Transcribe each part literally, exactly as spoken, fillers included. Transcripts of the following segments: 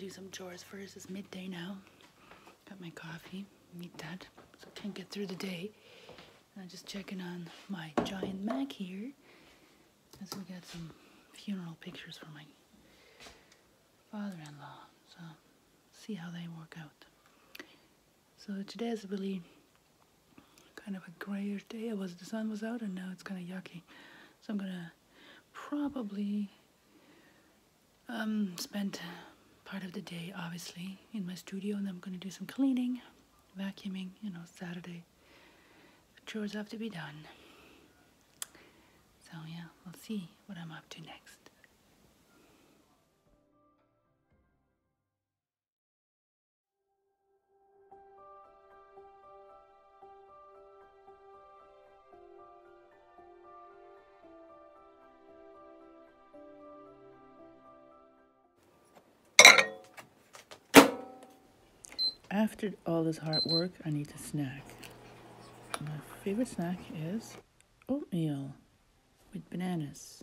do some chores first. It's midday now. Got my coffee. Need that. So I can't get through the day. And I'm just checking on my giant Mac here. As we got some funeral pictures for my father-in-law. So see how they work out. So today is really kind of a grayish day. It was, the sun was out and now it's kind of yucky. So I'm gonna probably um, spend part of the day obviously in my studio, and I'm gonna do some cleaning, vacuuming, you know, Saturday. The chores have to be done. So yeah, we'll see what I'm up to next. After all this hard work, I need a snack. My favorite snack is oatmeal with bananas.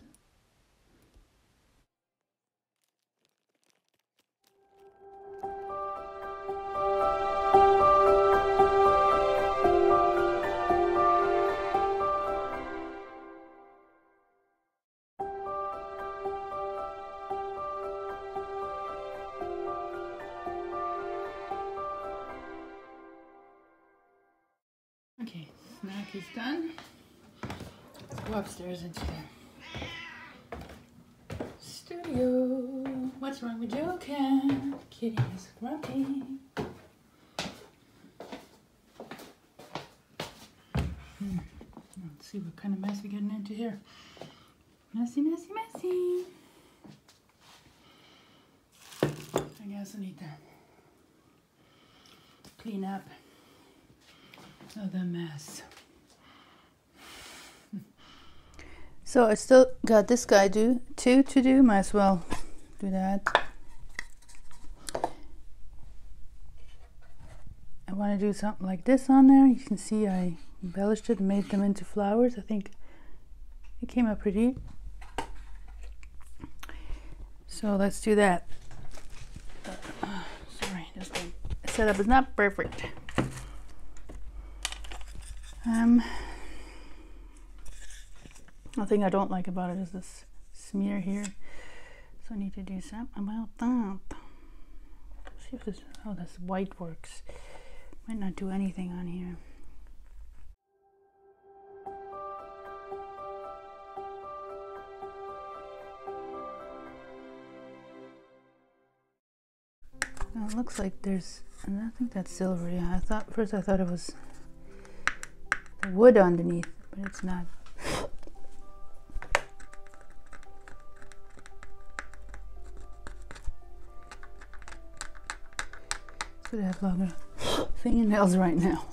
Okay, snack is done. Let's go upstairs into the studio. What's wrong with your cat? Kitty is grumpy. Hmm. Let's see what kind of mess we're getting into here. Messy, messy, messy. I guess I need to clean up the mess. So I still got this guy do two to do. Might as well do that. I want to do something like this on there. You can see I embellished it and made them into flowers. I think it came out pretty. So let's do that. Uh, uh, sorry, this setup is not perfect. Um, the thing I don't like about it is this smear here, so I need to do something about that. Let's see if this, oh, this white works. Might not do anything on here. Now it looks like there's, and I think that's silver. Yeah, I thought first I thought it was wood underneath, but it's not. Should have longer fingernails right now.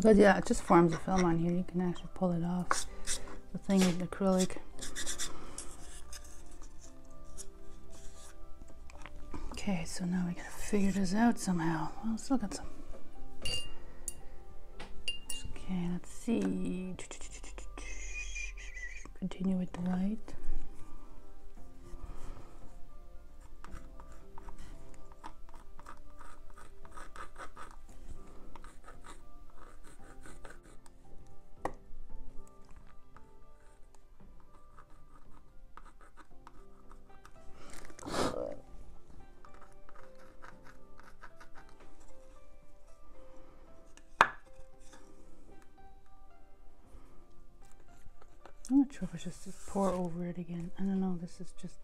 But yeah, it just forms a film on here. You can actually pull it off. The thing is acrylic. Okay, so now we gotta figure this out somehow. Well, still got some. Okay, let's see. Continue with the light. I'm not sure if I should just pour over it again. I don't know, this is just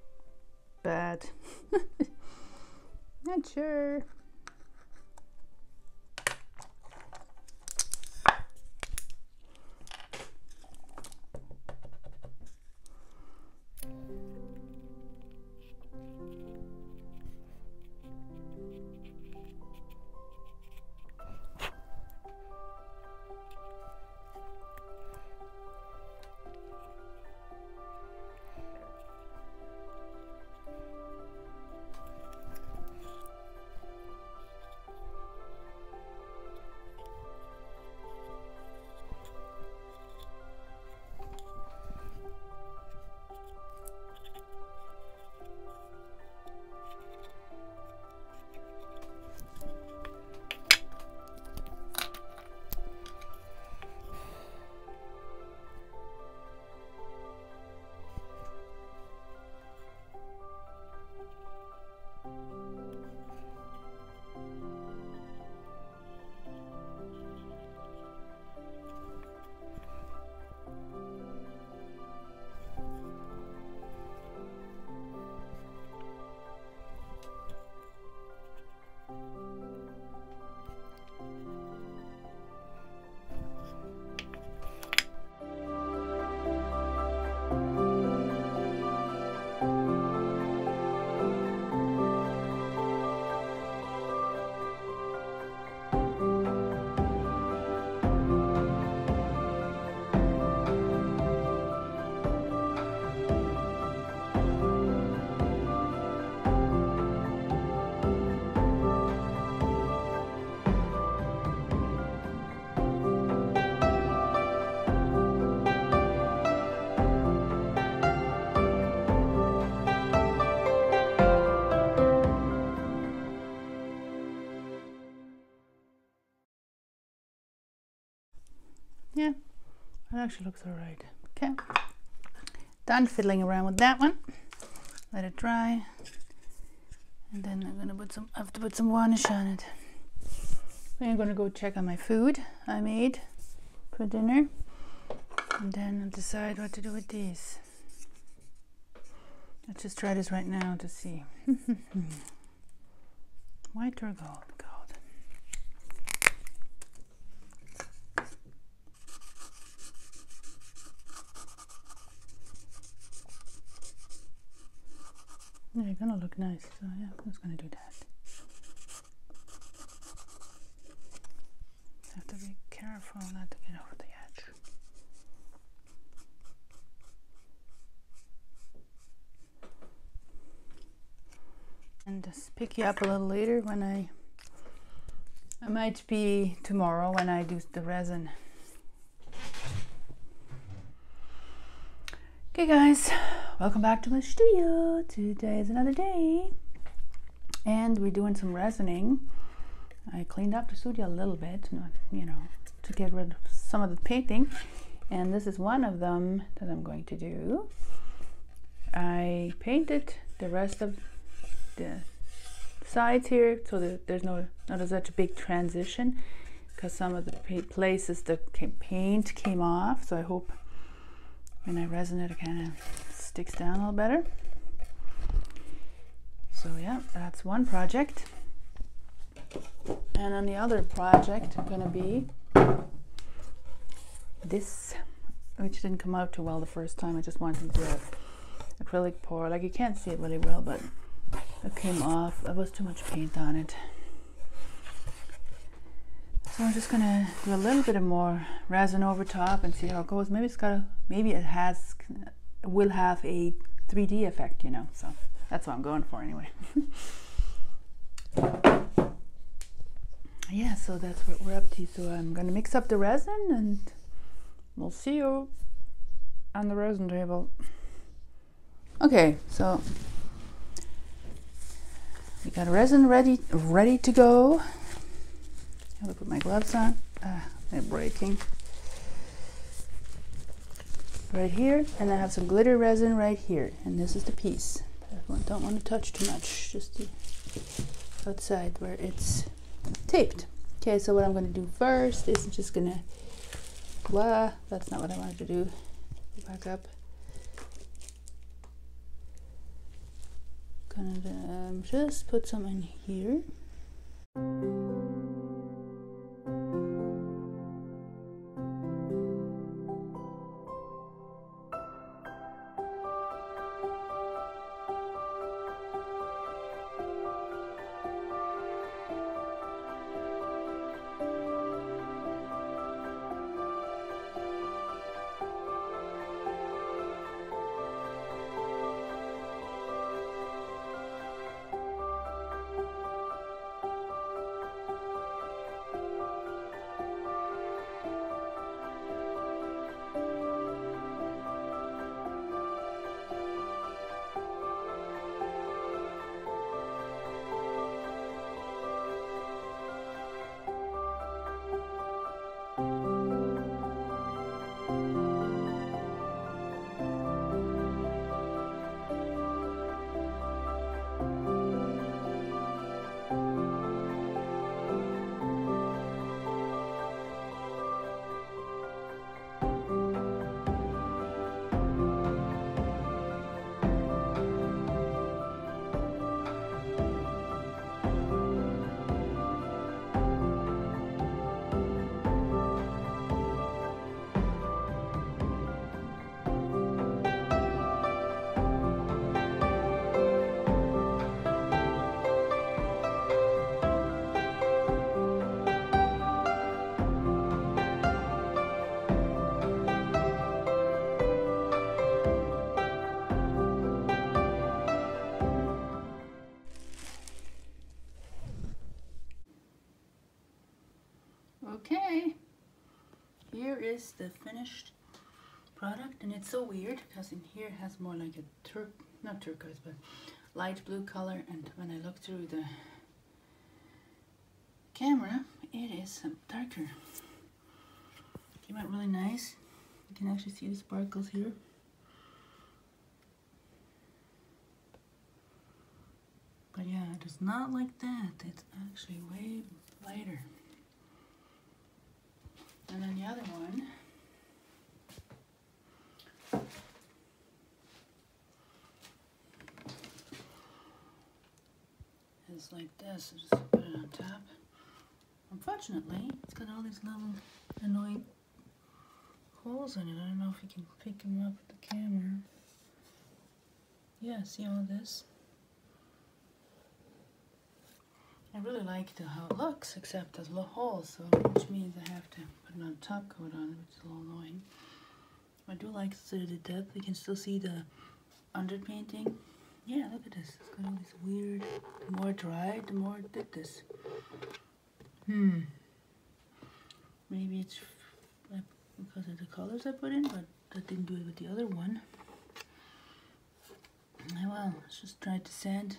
bad. Not sure. Yeah, it actually looks all right. Okay, done fiddling around with that one. Let it dry, and then I'm gonna put some. I have to put some varnish on it. Then I'm gonna go check on my food I made for dinner, and then I'll decide what to do with these. Let's just try this right now to see. White or gold? Gold. They're gonna look nice, so yeah, I'm just gonna do that. Have to be careful not to get over the edge. And just pick you up a little later when I, I might be tomorrow when I do the resin. Okay guys, welcome back to my studio. Today is another day and we're doing some resining. I cleaned up the studio a little bit, not, you know, to get rid of some of the painting. And this is one of them that I'm going to do. I painted the rest of the sides here so that there's no not such a big transition, because some of the places the paint came off, so I hope when I resin it, it kind of sticks down a little better. So yeah, that's one project. And on the other project gonna be this, which didn't come out too well the first time. I just wanted to do an acrylic pour. Like, you can't see it really well, but it came off. There was too much paint on it. So I'm just gonna do a little bit of more resin over top and see how it goes. Maybe it's got a, maybe it has, will have a three D effect, you know. So that's what I'm going for anyway. Yeah, so that's what we're up to. So I'm gonna mix up the resin and we'll see you on the resin table. Okay, so we got resin ready, ready to go. I'm gonna put my gloves on. Ah, they're breaking. Right here, and I have some glitter resin right here. And this is the piece. I don't want to touch too much, just the outside where it's taped. Okay, so what I'm gonna do first is just gonna, voila, that's not what I wanted to do. Go back up. Gonna um, just put some in here. Okay, here is the finished product, and it's so weird because in here it has more like a tur not turquoise but light blue color, and when I look through the camera it is darker. Came out really nice. You can actually see the sparkles here. But yeah, it is not like that. It's actually way lighter. And then the other one. It's like this, I just put it on top. Unfortunately, it's got all these little annoying holes in it. I don't know if you can pick them up with the camera. Yeah, see all this? I really like the, how it looks, except there's little holes, so which means I have to put another top coat on, which is a little annoying. I do like the depth. You can still see the underpainting. Yeah, look at this. It's got all these weird. The more it dried, the more it did this. Hmm. Maybe it's because of the colors I put in, but that didn't do it with the other one. Oh well, let's just try to sand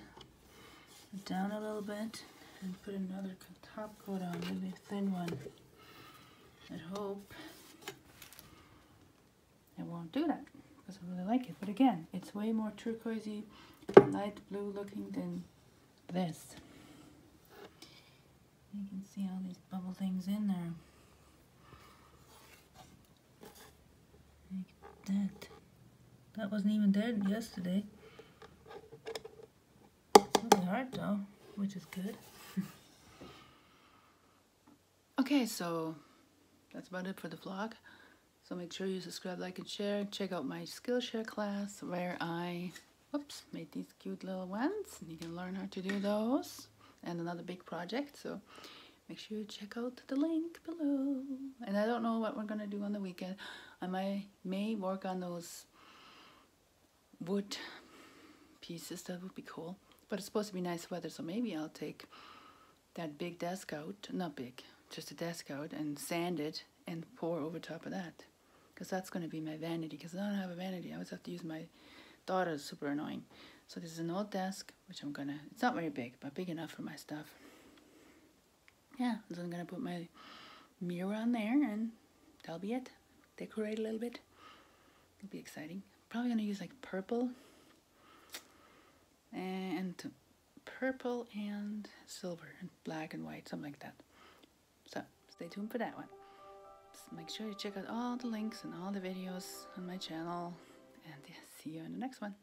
it down a little bit and put another top coat on, maybe a thin one. I hope it won't do that, because I really like it. But again, it's way more turquoisey, light blue looking than this. You can see all these bubble things in there. Like that. That wasn't even dead yesterday. It's looking hard though, which is good. Okay, so that's about it for the vlog. So make sure you subscribe, like, and share. Check out my Skillshare class where I, oops, made these cute little ones. And you can learn how to do those. And another big project. So make sure you check out the link below. And I don't know what we're going to do on the weekend. I might, may work on those wood pieces. That would be cool. But it's supposed to be nice weather. So maybe I'll take that big desk out. Not big, just a desk out and sand it. And pour over top of that. Because that's going to be my vanity. Because I don't have a vanity. I always have to use my daughter's. Super annoying. So this is an old desk. Which I'm going to. It's not very big. But big enough for my stuff. Yeah. So I'm going to put my mirror on there. And that'll be it. Decorate a little bit. It'll be exciting. Probably going to use like purple. And purple and silver. And black and white. Something like that. So stay tuned for that one. Make sure you check out all the links and all the videos on my channel, and yeah, see you in the next one.